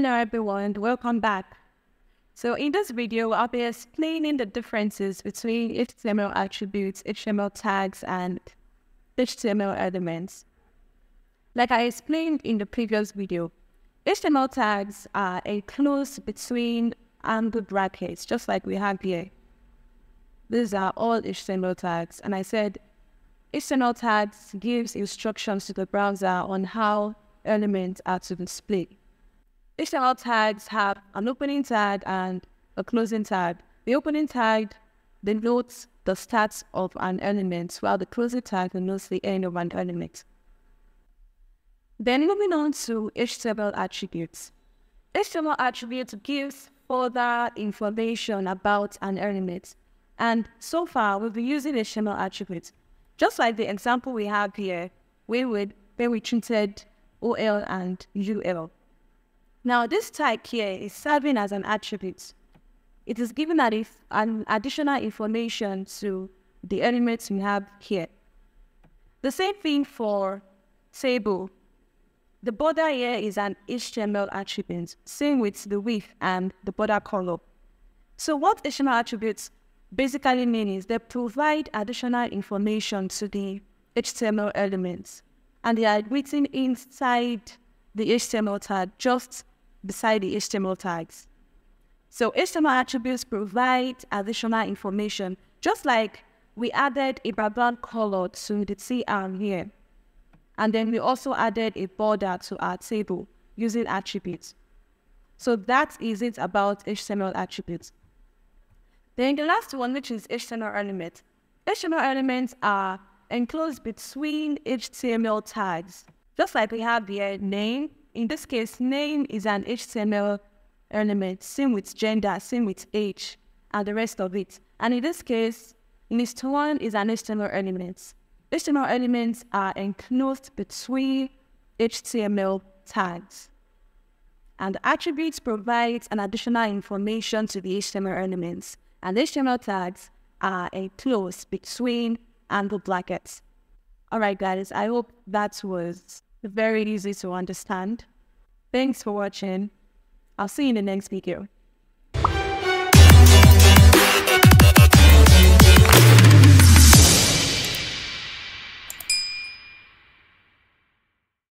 Hello everyone, and welcome back. So in this video, I'll be explaining the differences between HTML attributes, HTML tags, and HTML elements. Like I explained in the previous video, HTML tags are enclosed between angle brackets, just like we have here. These are all HTML tags, and I said HTML tags gives instructions to the browser on how elements are to display. HTML tags have an opening tag and a closing tag. The opening tag denotes the start of an element, while the closing tag denotes the end of an element. Then moving on to HTML attributes. HTML attributes gives further information about an element. And so far, we'll be using HTML attributes. Just like the example we have here, where we treated OL and UL. Now, this tag here is serving as an attribute. It is giving an additional information to the elements we have here. The same thing for table. The border here is an HTML attribute, same with the width and the border color. So what HTML attributes basically mean is they provide additional information to the HTML elements, and they are written inside the HTML tag, just beside the HTML tags. So HTML attributes provide additional information, just like we added a background color to the CR here. And then we also added a border to our table using attributes. So that is it about HTML attributes. Then the last one, which is HTML elements. HTML elements are enclosed between HTML tags. Just like we have here, name. In this case, name is an HTML element, same with gender, same with age, and the rest of it. And in this case, list1 is an HTML element. HTML elements are enclosed between HTML tags. And attributes provide an additional information to the HTML elements. And HTML tags are enclosed between angle brackets. All right, guys, I hope that was very easy to understand. Thanks for watching. I'll see you in the next video.